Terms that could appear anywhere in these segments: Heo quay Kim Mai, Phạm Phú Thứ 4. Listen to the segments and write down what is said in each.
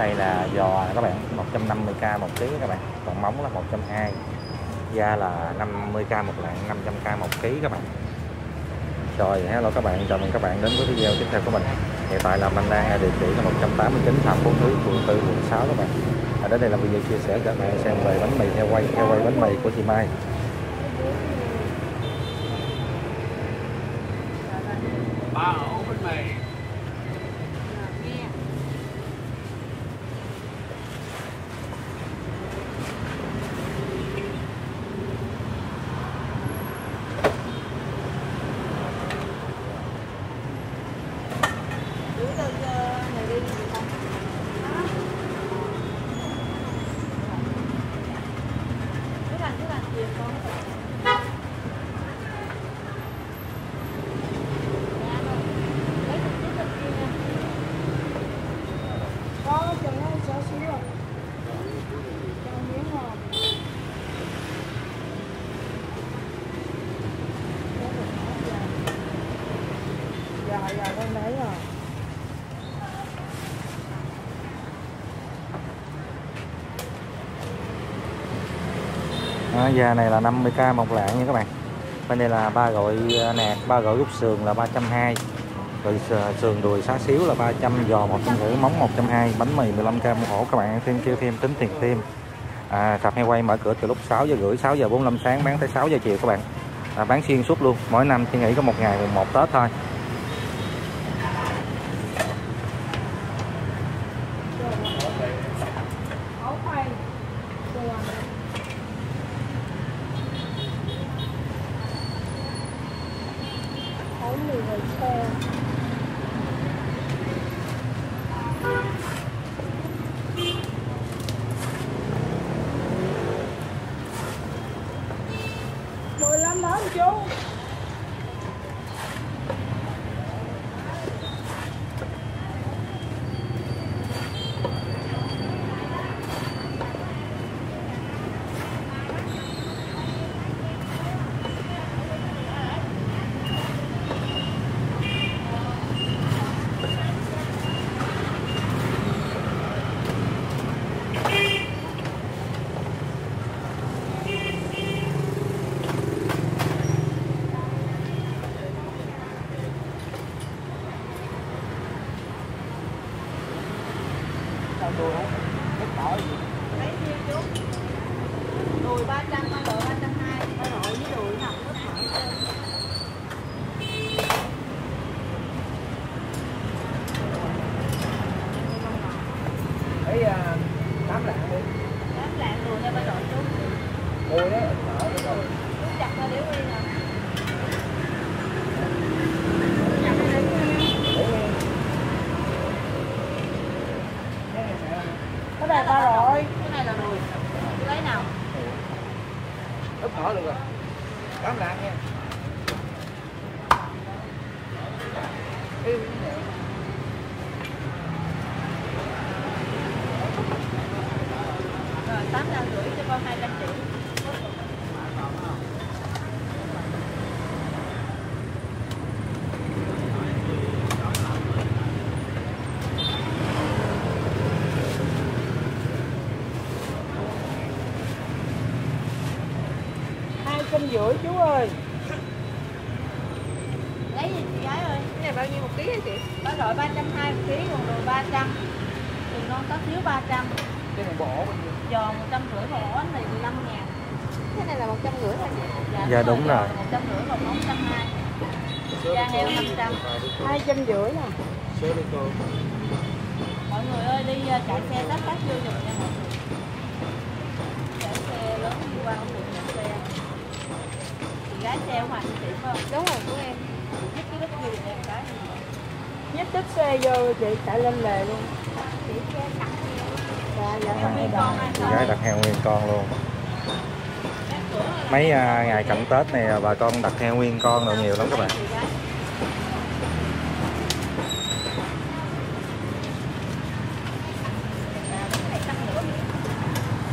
đây là giò các bạn, 150k một ký các bạn, còn móng là 120, da là 50k một lạng, 500k một ký các bạn. Rồi hello các bạn, chào mừng các bạn đến với video tiếp theo của mình. Hiện tại là mình đang ở địa chỉ là 189 Phạm Phú Thứ, phường 4, quận 6 các bạn. Và đến đây là video chia sẻ các bạn xem về bánh mì heo quay bánh mì của chị Mai. Da này là 50k một lạng nha các bạn. Bên đây là ba gội nạc, ba gội rút sườn là 320, rồi sườn đùi xá xíu là 300, giò 150, móng 120, bánh mì 15k một ổ các bạn. Thêm kêu thêm tính tiền thêm. Sạp heo quay mở cửa từ lúc 6 giờ rưỡi, 6 giờ 45 sáng, bán tới 6 giờ chiều các bạn. Bán xuyên suốt luôn, mỗi năm chỉ nghỉ có một ngày mùng 1 Tết thôi. Rưỡi chú ơi, lấy gì chị gái ơi? Cái này bao nhiêu một ký hả chị? Bánh loại 320 một ký, còn đồ 300, đường non có thiếu 300. Cái này bỏ bao nhiêu? Giòn 150 một bánh này 15.000. Cái này là 150 thôi chị. Dạ đúng rồi. 150 còn 120. Da heo 500, 250 nè. Mọi người ơi đi chạy xe tắt tắt vô giùm nha mọi người. Chạy xe lớn đi qua không được chạy xe. Gái xe không ạ? Đúng rồi của em. Nhất cái đất gì đẹp cái này. Nhất đất xe vô chị chạy lên lề luôn. Chị xe cặp con. Gái đặt heo nguyên con luôn. Mấy ngày cận Tết này bà con đặt heo nguyên con rồi nhiều lắm các bạn.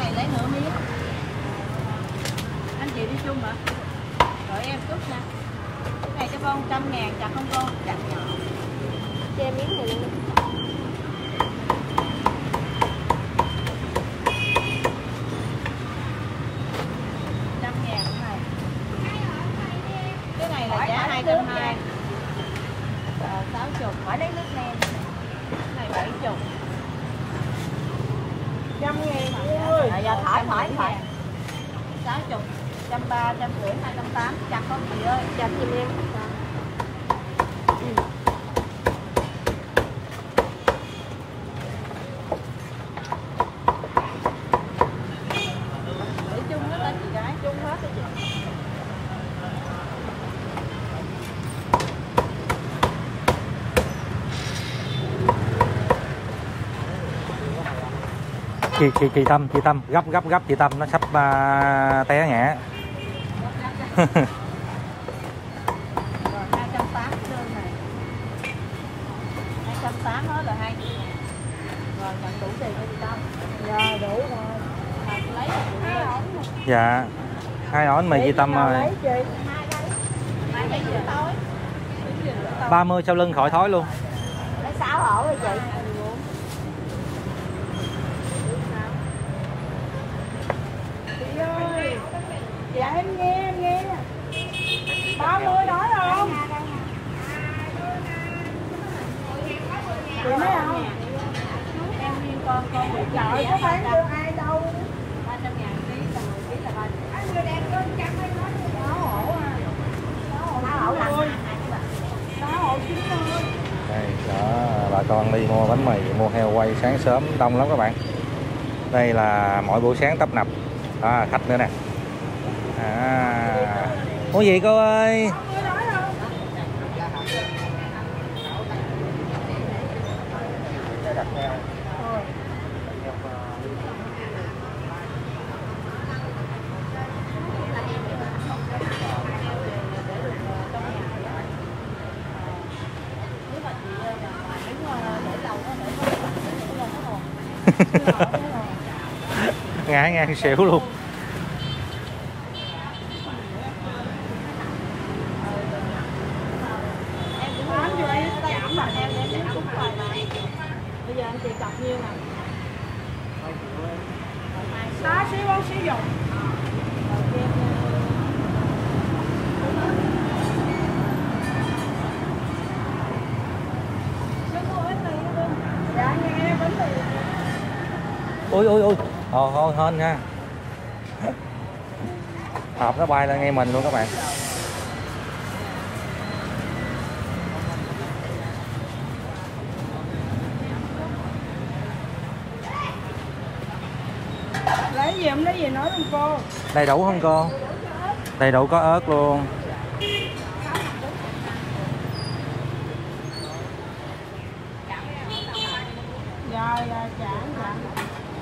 Này lấy nửa miếng. Anh chị đi chung hả? Rồi em cút nè. Cái này cho con 100.000, chặt không con? Chặt nhỏ. Che miếng này luôn. phải lấy nước nem này 70. 100.000 dạ, thoải 60, 130, 150, 280, 100 con chị ơi, chặt giùm em. Chị Tâm gấp chị Tâm nó sắp té ngã. Rồi 280 đơn này. 280 hết rồi 2. Rồi nhận đủ tiền cho chị Tâm. Rồi đủ rồi. Rồi chị lấy hai ổn. Dạ. Hai ổn mì chị Tâm rồi. Lấy chị. Hai cái gì tối. 30 sau lưng khỏi thói luôn. Lấy 6 ổn rồi chị. Dạ em nghe 30 đói không? Chị nói không? Em nguyên con bị trời có bán được ai đâu. 300.000 ký là 10 ký là 30. Anh người đẹp có 100 hay nói gì đó hổ à. Đó hổ 90. Đó hổ 90. Đây đó, bà con đi mua bánh mì, mua heo quay sáng sớm đông lắm các bạn. Đây là mỗi buổi sáng tấp nập. À, khách nữa nè. À, có gì cô ơi? Ngã ngang xỉu luôn. Ôi thôi hên nha, hộp nó bay lên ngay mình luôn các bạn. Lấy gì em lấy gì nói luôn cô, đầy đủ không cô? Đầy đủ có ớt luôn.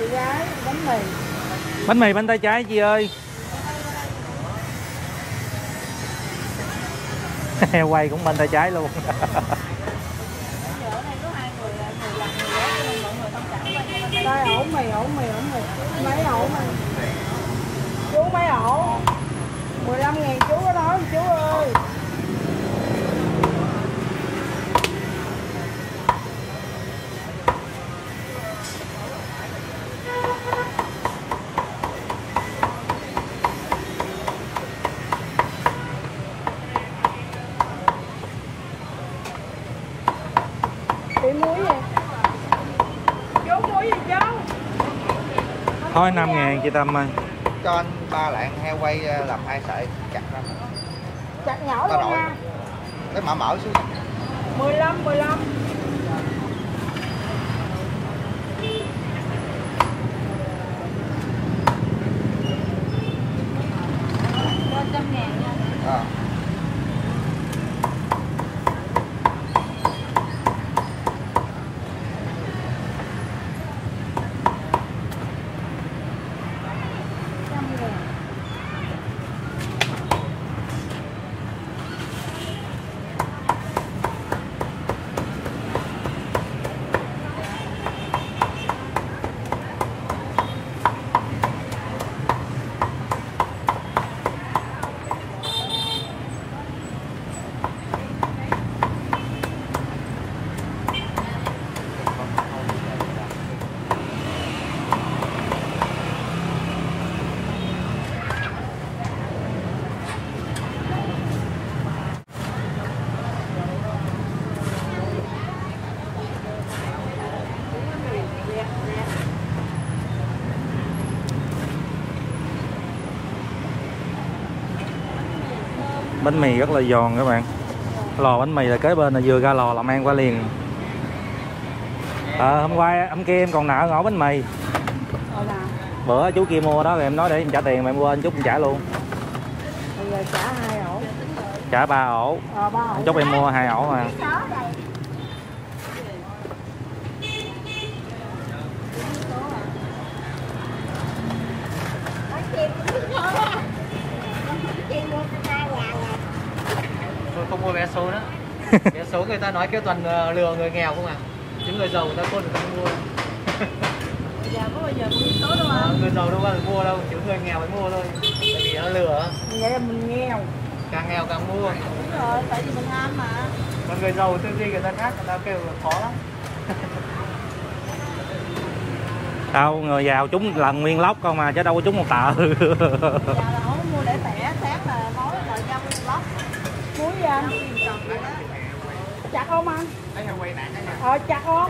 Chị gái, bánh mì bánh tay trái chị ơi. Heo quay cũng bánh tay trái luôn. Đây ổ mì mấy ổ mì chú, mấy ổ 15.000 chú có nói không chú ơi? Thôi 5.000 chị Tâm ơi. Cho anh 3 lạng heo quay làm 2 sợi chặt ra. Chặt nhỏ ta luôn nha. Cái mỡ mở xuống. 15. Bánh mì rất là giòn các bạn. Lò bánh mì là kế bên là vừa ra lò làm ăn qua liền. Hôm qua hôm kia em còn nợ ngõ bánh mì. Bữa chú kia mua đó rồi em nói để em trả tiền mà em quên, chút em trả luôn. Bây giờ trả 2 ổ. Trả 3 ổ. Chút em mua 2 ổ mà. Không mua vé số nữa. Vé số người ta nói kêu toàn lừa người nghèo không à. Chứ người giàu người ta khôn người ta không mua đâu. Dạ, có bao giờ mua vé số đâu à. Người giàu đâu có người mua đâu, chứ người nghèo mới mua thôi. Tại vì nó lừa. Vậy là mình nghèo càng mua. Đúng rồi, tại vì mình ham mà. Còn người giàu tư duy người ta khác, người ta kêu là khó lắm. Đâu, người giàu trúng là nguyên lốc không mà, chứ đâu có trúng một tờ. Giàu là không mua để tẻ, sáng là nói là cho nguyên lốc. Muối chặt không anh? Chặt không?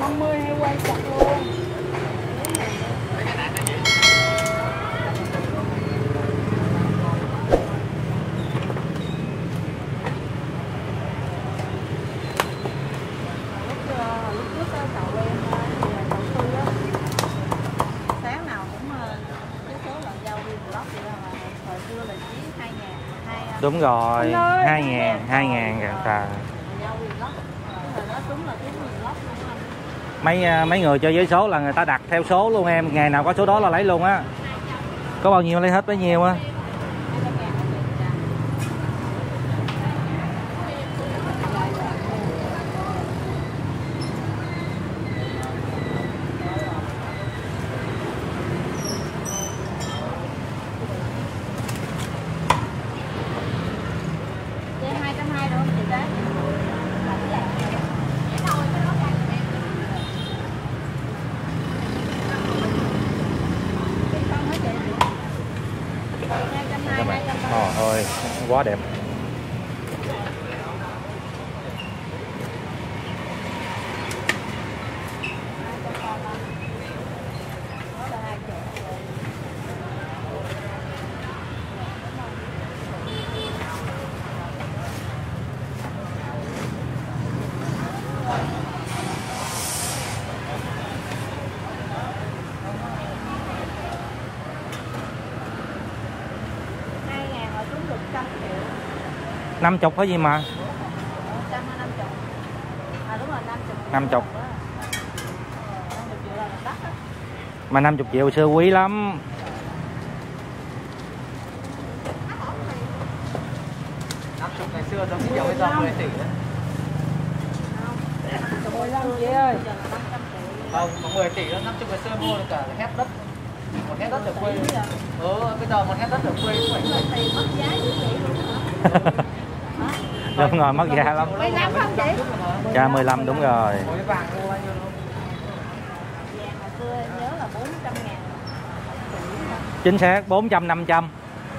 50 heo quay chặt luôn. Lúc trước cậu em cậu Tư á, sáng nào cũng cái số là giao viên blog vậy đó mà. Hồi xưa là chỉ 2.000. Đúng rồi, 2.000 cả. Mấy người chơi giấy số là người ta đặt theo số luôn em, ngày nào có số đó là lấy luôn á. Có bao nhiêu lấy hết bấy nhiêu á. Ôi, quá đẹp. Năm chục có gì mà 150. À đúng rồi, 50 triệu là đắt á. Mà 50 triệu xưa quý lắm. Ngày xưa giống như bây giờ 10 tỷ đó. Không, chị ơi. Không, 10 tỷ đó, 50 ngày xưa mua được cả hết đất. Một hết đất ở quê. Bây giờ một hết đất ở quê cũng phải tiền mất giá dữ vậy luôn. Đúng rồi, mất giá lắm. 15 không chị? Dạ 15 đúng rồi. Chính xác, 400, 500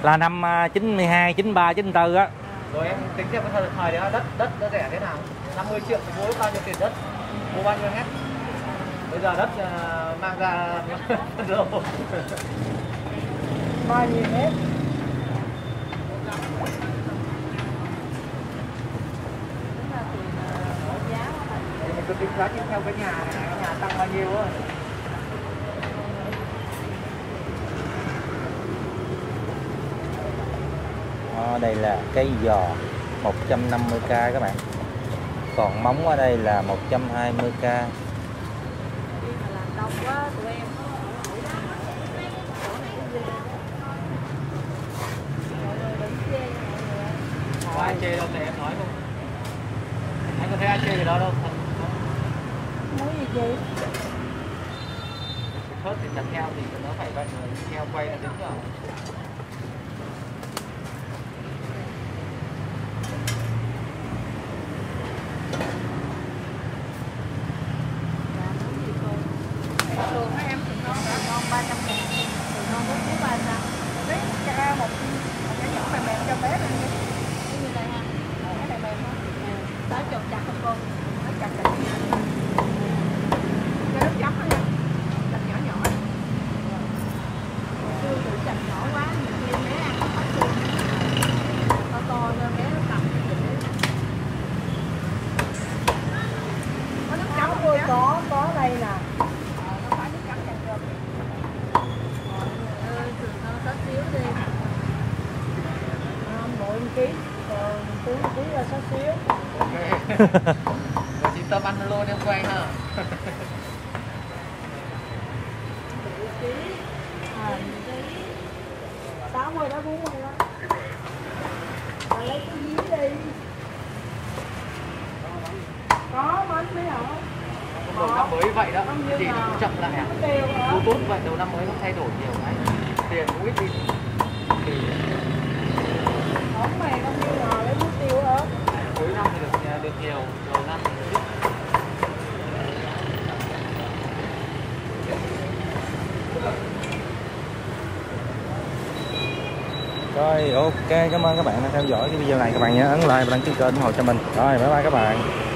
là năm 92, 93, 94 á. Rồi em tính xem cái thời đấy đất nó rẻ thế nào. 50 triệu thì mua bao nhiêu tiền đất? Mua bao nhiêu hết? Bây giờ đất mang ra rô 2.000 mét. Mình cứ tính giá theo cái nhà này, cái nhà tăng bao nhiêu á. Đây là cái giò 150k các bạn. Còn móng ở đây là 120k. Ai chê đâu thì em nói không? Anh có thấy ai chê gì đó đâu? Muốn gì vậy? Thớt thì chặt heo thì nó phải vậy rồi, heo quay là đúng rồi. Rồi chị Tâm ăn lô đem quay hả? Đầu năm mới vậy đó, thì nó chậm lại à? Nó tốt vậy, đầu năm mới nó thay đổi nhiều cái. Tiền cũng ít đi. Đóng mày không như là lấy mục tiêu hả? Cuối năm thì được nhiều, đầu năm thì được ít. Rồi ok, cảm ơn các bạn đã theo dõi cái video này. Các bạn nhớ ấn like và đăng ký kênh ủng hộ cho mình. Rồi bye bye các bạn.